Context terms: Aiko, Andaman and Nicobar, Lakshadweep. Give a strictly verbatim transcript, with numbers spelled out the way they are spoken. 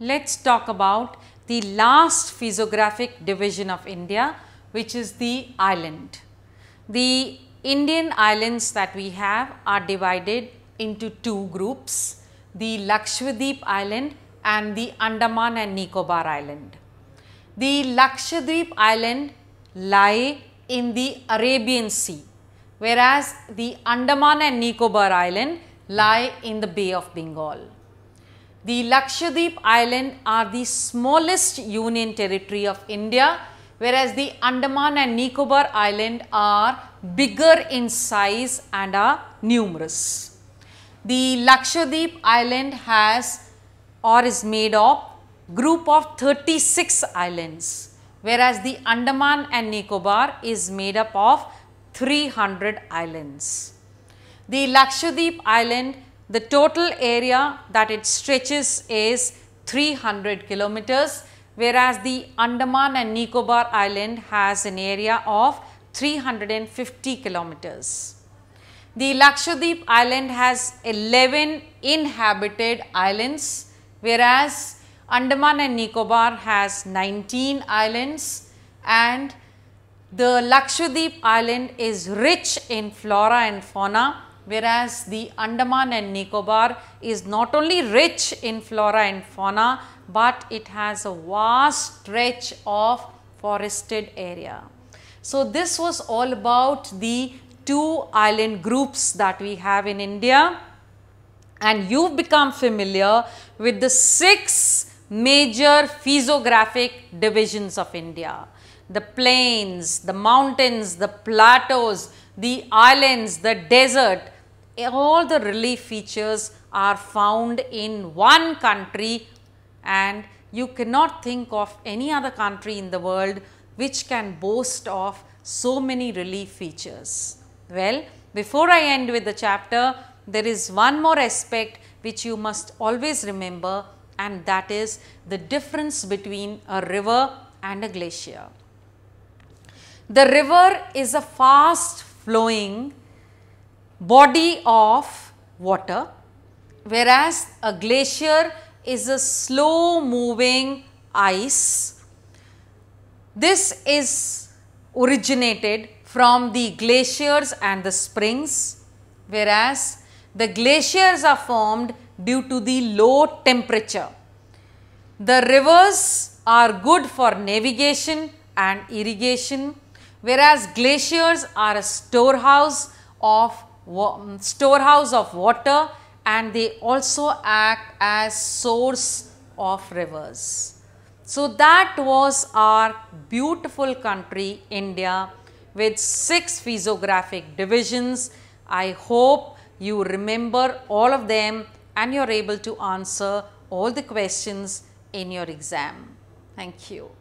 let's talk about the last physiographic division of India, which is the island. The Indian islands that we have are divided into two groups, the Lakshadweep island and the Andaman and Nicobar island. The Lakshadweep island lie in the Arabian Sea, whereas the Andaman and Nicobar island lie in the Bay of Bengal. The Lakshadweep island are the smallest union territory of India, whereas the Andaman and Nicobar island are bigger in size and are numerous. The Lakshadweep island has or is made of group of thirty-six islands, whereas the Andaman and Nicobar is made up of three hundred islands. The Lakshadweep island, the total area that it stretches is three hundred kilometers, whereas the Andaman and Nicobar island has an area of three hundred fifty kilometers. The Lakshadweep island has eleven inhabited islands, whereas Andaman and Nicobar has nineteen islands, and the Lakshadweep island is rich in flora and fauna, whereas the Andaman and Nicobar is not only rich in flora and fauna, but it has a vast stretch of forested area. So this was all about the two island groups that we have in India, and you've become familiar with the six major physiographic divisions of India: the plains, the mountains, the plateaus, the islands, the desert. All the relief features are found in one country, and you cannot think of any other country in the world which can boast of so many relief features. Well, before I end with the chapter, there is one more aspect which you must always remember, and that is the difference between a river and a glacier. The river is a fast flowing body of water, whereas a glacier is a slow moving ice. This is originated from the glaciers and the springs, whereas the glaciers are formed due to the low temperature. The rivers are good for navigation and irrigation, whereas glaciers are a storehouse of storehouse of water, and they also act as source of rivers. So that was our beautiful country India with six physiographic divisions. I hope you remember all of them and you are able to answer all the questions in your exam. Thank you.